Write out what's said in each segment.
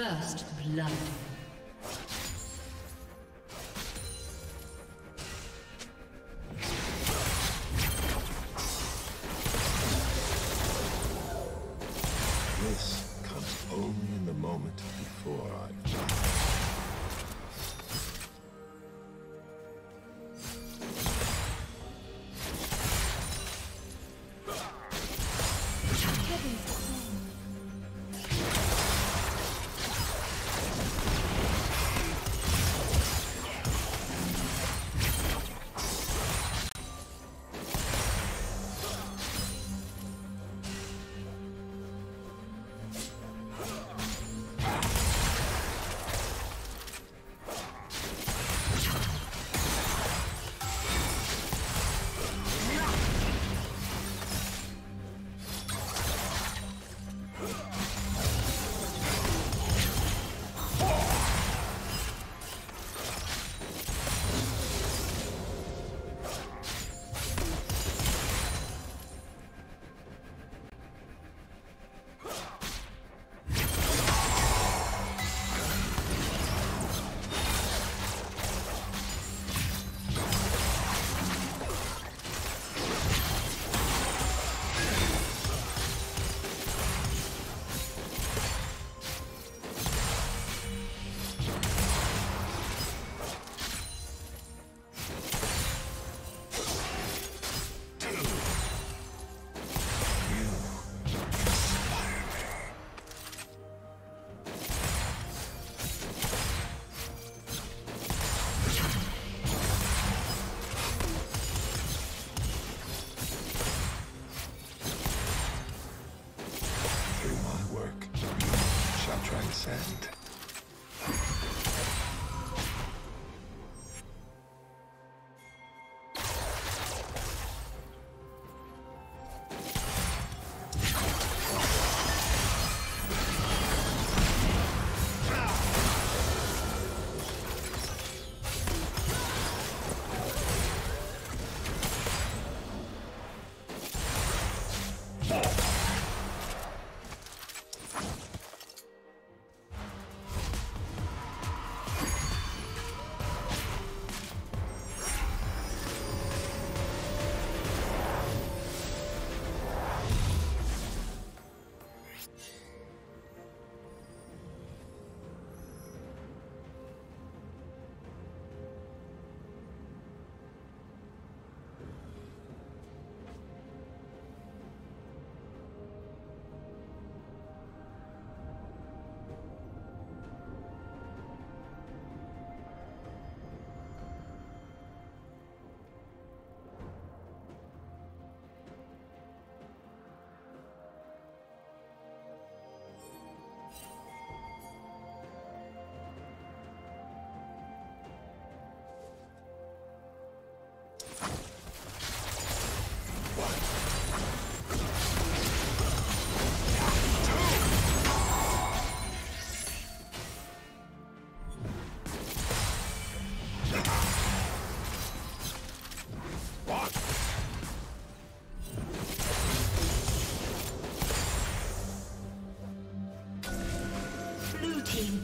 First blood. Transcend.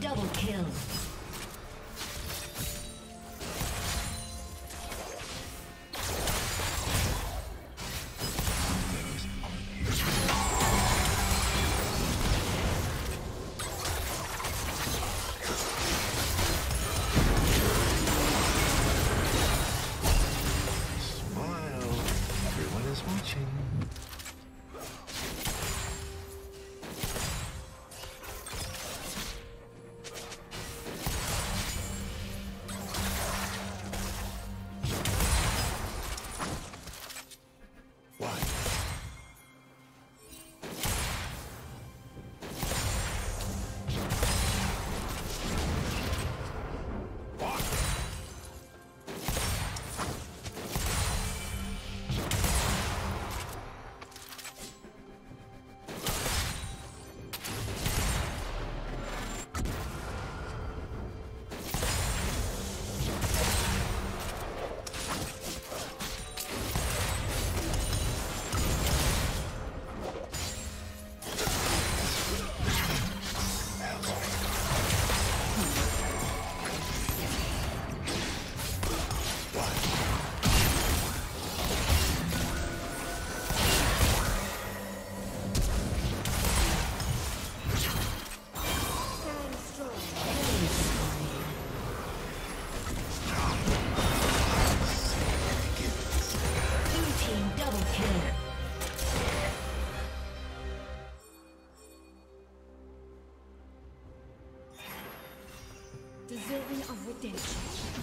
Double kill. deserving of redemption.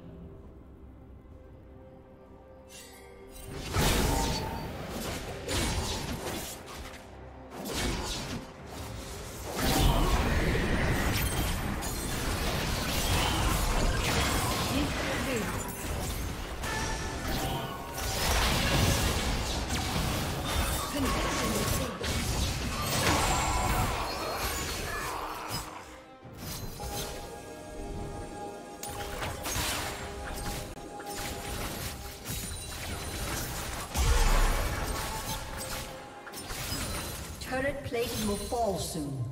turret plate will fall soon.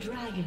Dragon.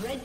Red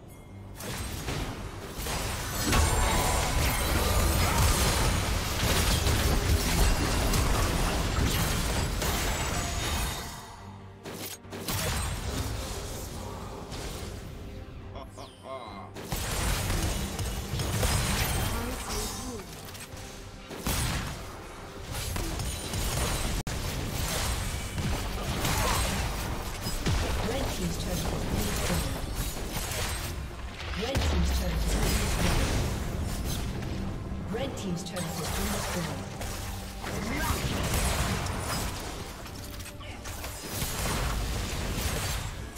team's turret has been destroyed. Red team's turret has been destroyed.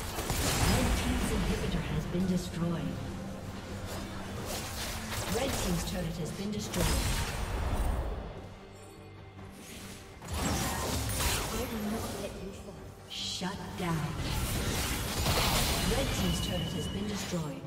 Red team's turret has been destroyed. Red team's inhibitor has been destroyed. Red team's turret has been destroyed. Shut down. Red team's turret has been destroyed.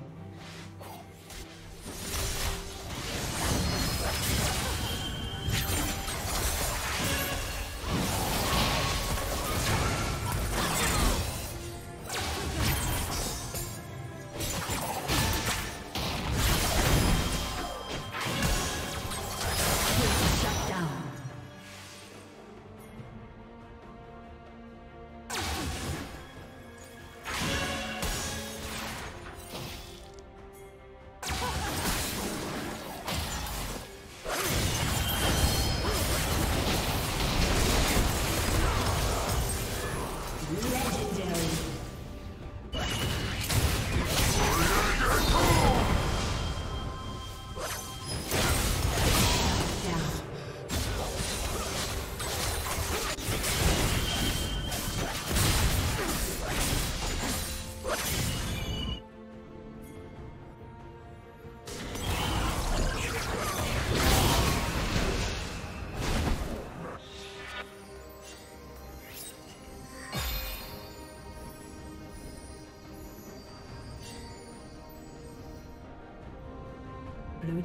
Blue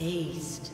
Aced.